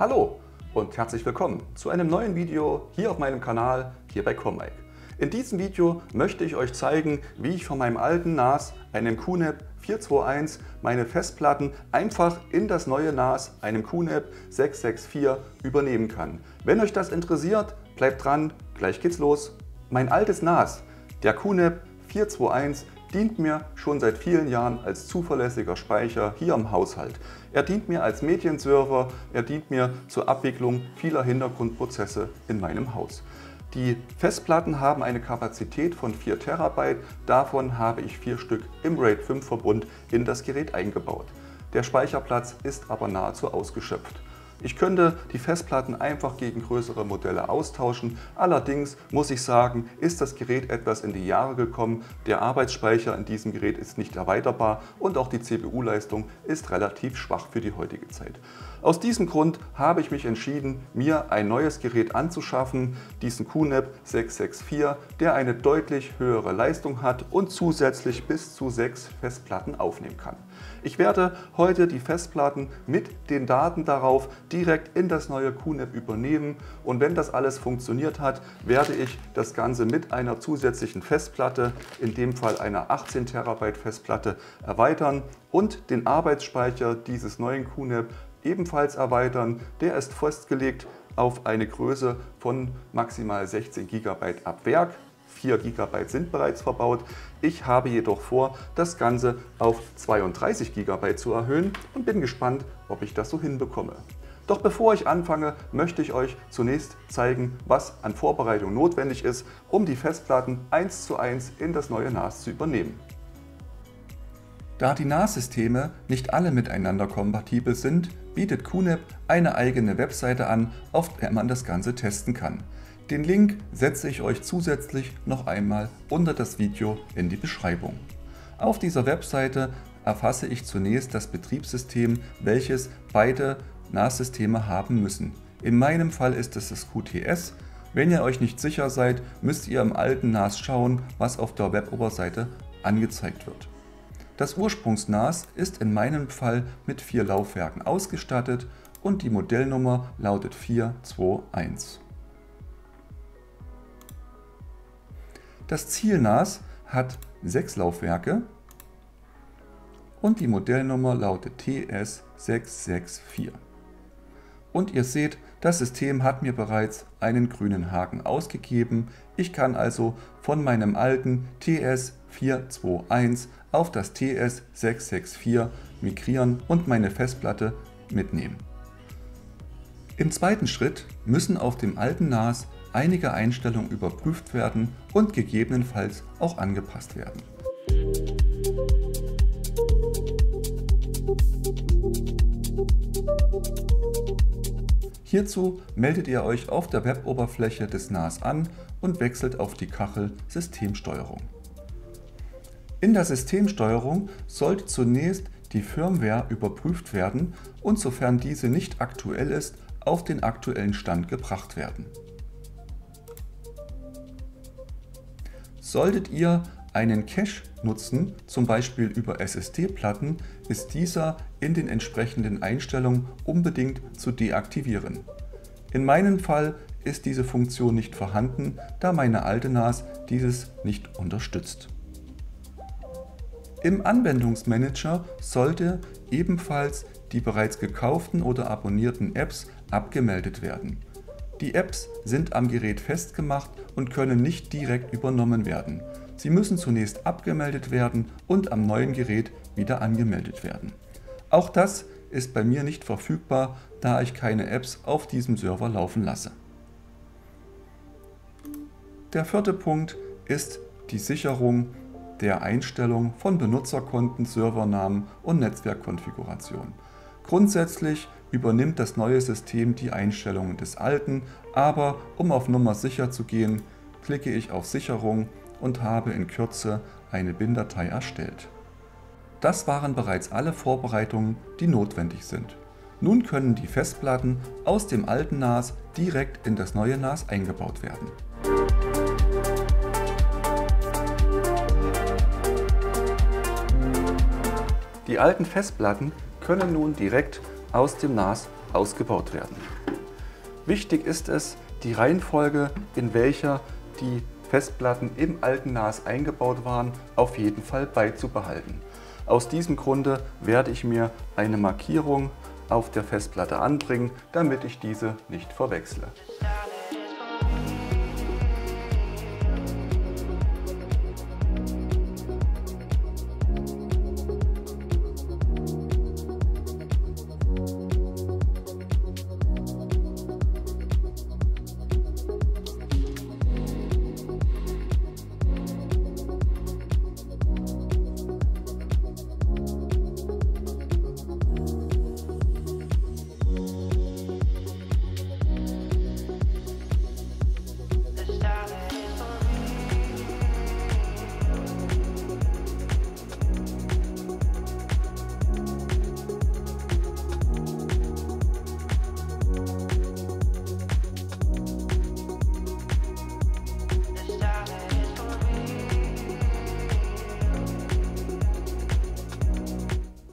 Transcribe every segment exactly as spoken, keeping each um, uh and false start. Hallo und herzlich willkommen zu einem neuen Video hier auf meinem Kanal, hier bei commaik. In diesem Video möchte ich euch zeigen, wie ich von meinem alten N A S, einem QNAP vier zwei eins, meine Festplatten einfach in das neue N A S, einem QNAP sechs sechs vier, übernehmen kann. Wenn euch das interessiert, bleibt dran, gleich geht's los. Mein altes N A S, der QNAP vier zwei eins, dient mir schon seit vielen Jahren als zuverlässiger Speicher hier im Haushalt. Er dient mir als Medienserver, er dient mir zur Abwicklung vieler Hintergrundprozesse in meinem Haus. Die Festplatten haben eine Kapazität von vier Terabyte, davon habe ich vier Stück im RAID fünf Verbund in das Gerät eingebaut. Der Speicherplatz ist aber nahezu ausgeschöpft. Ich könnte die Festplatten einfach gegen größere Modelle austauschen, allerdings muss ich sagen, ist das Gerät etwas in die Jahre gekommen, der Arbeitsspeicher in diesem Gerät ist nicht erweiterbar und auch die C P U-Leistung ist relativ schwach für die heutige Zeit. Aus diesem Grund habe ich mich entschieden, mir ein neues Gerät anzuschaffen, diesen QNAP sechs sechs vier, der eine deutlich höhere Leistung hat und zusätzlich bis zu sechs Festplatten aufnehmen kann. Ich werde heute die Festplatten mit den Daten darauf direkt in das neue QNAP übernehmen und wenn das alles funktioniert hat, werde ich das Ganze mit einer zusätzlichen Festplatte, in dem Fall einer achtzehn Terabyte Festplatte, erweitern und den Arbeitsspeicher dieses neuen QNAP ebenfalls erweitern. Der ist festgelegt auf eine Größe von maximal sechzehn Gigabyte ab Werk. vier Gigabyte sind bereits verbaut. Ich habe jedoch vor, das Ganze auf zweiunddreißig Gigabyte zu erhöhen und bin gespannt, ob ich das so hinbekomme. Doch bevor ich anfange, möchte ich euch zunächst zeigen, was an Vorbereitung notwendig ist, um die Festplatten eins zu eins in das neue N A S zu übernehmen. Da die N A S-Systeme nicht alle miteinander kompatibel sind, bietet QNAP eine eigene Webseite an, auf der man das Ganze testen kann. Den Link setze ich euch zusätzlich noch einmal unter das Video in die Beschreibung. Auf dieser Webseite erfasse ich zunächst das Betriebssystem, welches beide N A S-Systeme haben müssen. In meinem Fall ist es das Q T S. Wenn ihr euch nicht sicher seid, müsst ihr im alten N A S schauen, was auf der Weboberseite angezeigt wird. Das Ursprungs-N A S ist in meinem Fall mit vier Laufwerken ausgestattet und die Modellnummer lautet vier zwei eins. Das Ziel-N A S hat sechs Laufwerke und die Modellnummer lautet T S sechs sechs vier. Und ihr seht, das System hat mir bereits einen grünen Haken ausgegeben. Ich kann also von meinem alten T S vier zwei eins auf das T S sechs sechs vier migrieren und meine Festplatte mitnehmen. Im zweiten Schritt müssen auf dem alten N A S einige Einstellungen überprüft werden und gegebenenfalls auch angepasst werden. Hierzu meldet ihr euch auf der Weboberfläche des N A S an und wechselt auf die Kachel Systemsteuerung. In der Systemsteuerung sollte zunächst die Firmware überprüft werden und sofern diese nicht aktuell ist, auf den aktuellen Stand gebracht werden. Solltet ihr einen Cache nutzen, zum Beispiel über S S D-Platten, ist dieser in den entsprechenden Einstellungen unbedingt zu deaktivieren. In meinem Fall ist diese Funktion nicht vorhanden, da meine alte N A S dieses nicht unterstützt. Im Anwendungsmanager sollte ebenfalls die bereits gekauften oder abonnierten Apps abgemeldet werden. Die Apps sind am Gerät festgemacht und können nicht direkt übernommen werden. Sie müssen zunächst abgemeldet werden und am neuen Gerät wieder angemeldet werden. Auch das ist bei mir nicht verfügbar, da ich keine Apps auf diesem Server laufen lasse. Der vierte Punkt ist die Sicherung der Einstellung von Benutzerkonten, Servernamen und Netzwerkkonfiguration. Grundsätzlich übernimmt das neue System die Einstellungen des alten, aber um auf Nummer sicher zu gehen, klicke ich auf Sicherung und habe in Kürze eine B I N-Datei erstellt. Das waren bereits alle Vorbereitungen, die notwendig sind. Nun können die Festplatten aus dem alten N A S direkt in das neue N A S eingebaut werden. Die alten Festplatten können nun direkt aus dem N A S ausgebaut werden. Wichtig ist es, die Reihenfolge, in welcher die Festplatten im alten N A S eingebaut waren, auf jeden Fall beizubehalten. Aus diesem Grunde werde ich mir eine Markierung auf der Festplatte anbringen, damit ich diese nicht verwechsle.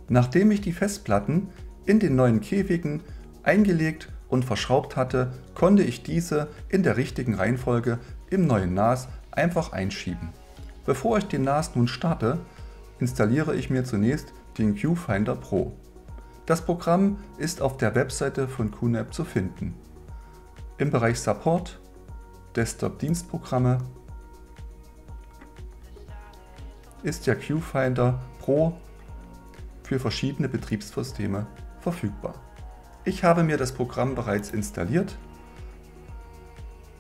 Nachdem ich die Festplatten in den neuen Käfigen eingelegt und verschraubt hatte, konnte ich diese in der richtigen Reihenfolge im neuen N A S einfach einschieben. Bevor ich den N A S nun starte, installiere ich mir zunächst den QFinder Pro. Das Programm ist auf der Webseite von Q NAP zu finden. Im Bereich Support, Desktop-Dienstprogramme ist der QFinder Pro für verschiedene Betriebssysteme verfügbar. Ich habe mir das Programm bereits installiert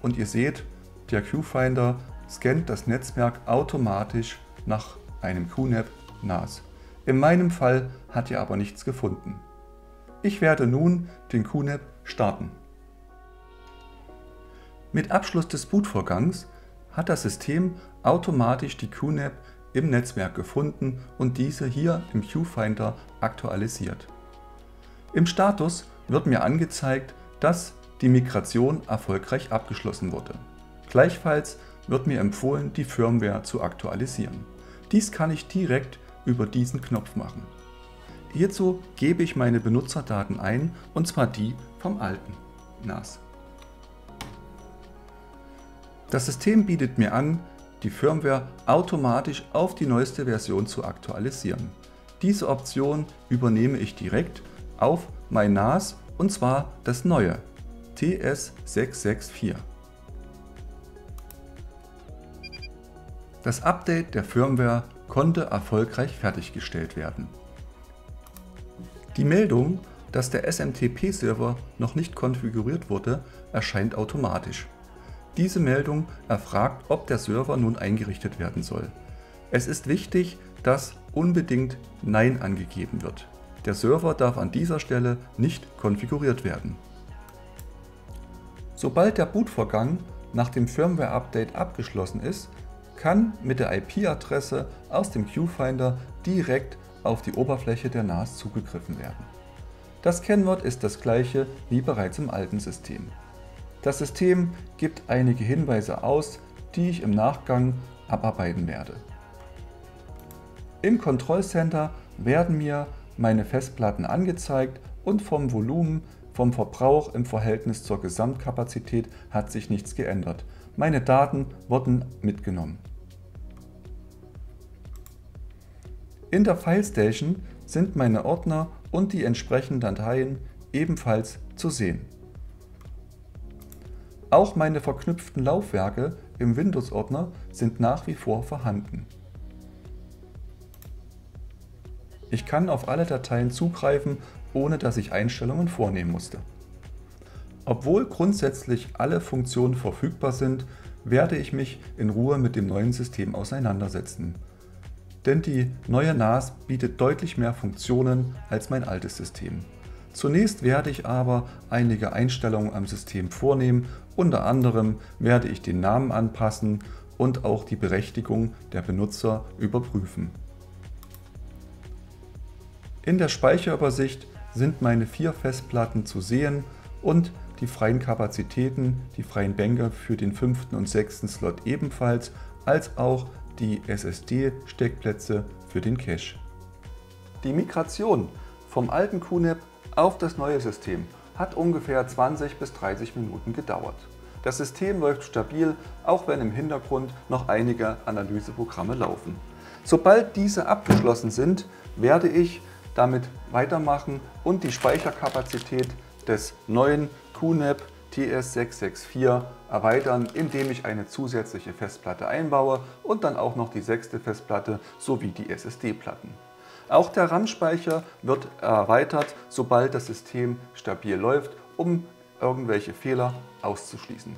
und ihr seht, der QFinder scannt das Netzwerk automatisch nach einem Q NAP N A S. In meinem Fall hat er aber nichts gefunden. Ich werde nun den Q NAP starten. Mit Abschluss des Bootvorgangs hat das System automatisch die Q NAP im Netzwerk gefunden und diese hier im QFinder aktualisiert. Im Status wird mir angezeigt, dass die Migration erfolgreich abgeschlossen wurde. Gleichfalls wird mir empfohlen, die Firmware zu aktualisieren. Dies kann ich direkt über diesen Knopf machen. Hierzu gebe ich meine Benutzerdaten ein, und zwar die vom alten N A S. Das System bietet mir an, die Firmware automatisch auf die neueste Version zu aktualisieren. Diese Option übernehme ich direkt auf mein N A S, und zwar das neue T S sechs sechs vier. Das Update der Firmware konnte erfolgreich fertiggestellt werden. Die Meldung, dass der S M T P-Server noch nicht konfiguriert wurde, erscheint automatisch. Diese Meldung erfragt, ob der Server nun eingerichtet werden soll. Es ist wichtig, dass unbedingt Nein angegeben wird. Der Server darf an dieser Stelle nicht konfiguriert werden. Sobald der Bootvorgang nach dem Firmware-Update abgeschlossen ist, kann mit der I P-Adresse aus dem QFinder direkt auf die Oberfläche der N A S zugegriffen werden. Das Kennwort ist das gleiche wie bereits im alten System. Das System gibt einige Hinweise aus, die ich im Nachgang abarbeiten werde. Im Control Center werden mir meine Festplatten angezeigt und vom Volumen, vom Verbrauch im Verhältnis zur Gesamtkapazität hat sich nichts geändert. Meine Daten wurden mitgenommen. In der File Station sind meine Ordner und die entsprechenden Dateien ebenfalls zu sehen. Auch meine verknüpften Laufwerke im Windows-Ordner sind nach wie vor vorhanden. Ich kann auf alle Dateien zugreifen, ohne dass ich Einstellungen vornehmen musste. Obwohl grundsätzlich alle Funktionen verfügbar sind, werde ich mich in Ruhe mit dem neuen System auseinandersetzen. Denn die neue N A S bietet deutlich mehr Funktionen als mein altes System. Zunächst werde ich aber einige Einstellungen am System vornehmen, unter anderem werde ich den Namen anpassen und auch die Berechtigung der Benutzer überprüfen. In der Speicherübersicht sind meine vier Festplatten zu sehen und die freien Kapazitäten, die freien Bänke für den fünften und sechsten Slot ebenfalls, als auch die S S D-Steckplätze für den Cache. Die Migration vom alten Q NAP auf das neue System hat ungefähr zwanzig bis dreißig Minuten gedauert. Das System läuft stabil, auch wenn im Hintergrund noch einige Analyseprogramme laufen. Sobald diese abgeschlossen sind, werde ich damit weitermachen und die Speicherkapazität des neuen QNAP T S sechs sechs vier erweitern, indem ich eine zusätzliche Festplatte einbaue und dann auch noch die sechste Festplatte sowie die S S D-Platten. Auch der RAM-Speicher wird erweitert, sobald das System stabil läuft, um irgendwelche Fehler auszuschließen.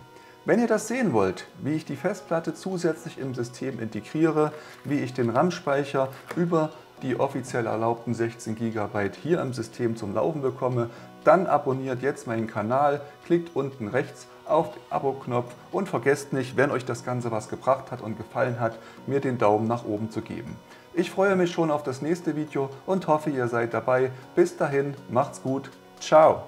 Wenn ihr das sehen wollt, wie ich die Festplatte zusätzlich im System integriere, wie ich den RAM-Speicher über die offiziell erlaubten sechzehn Gigabyte hier im System zum Laufen bekomme, dann abonniert jetzt meinen Kanal, klickt unten rechts auf den Abo-Knopf und vergesst nicht, wenn euch das Ganze was gebracht hat und gefallen hat, mir den Daumen nach oben zu geben. Ich freue mich schon auf das nächste Video und hoffe, ihr seid dabei. Bis dahin, macht's gut, ciao!